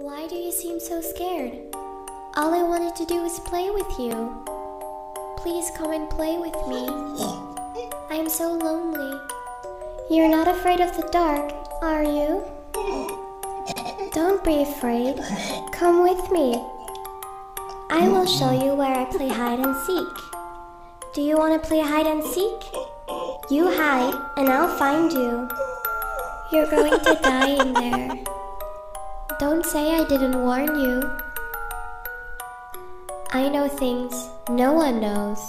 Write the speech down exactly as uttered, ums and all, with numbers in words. Why do you seem so scared? All I wanted to do was play with you. Please come and play with me. I am so lonely. You're not afraid of the dark, are you? Don't be afraid. Come with me. I will show you where I play hide and seek. Do you want to play hide and seek? You hide, and I'll find you. You're going to die in there. Don't say I didn't warn you. I know things no one knows.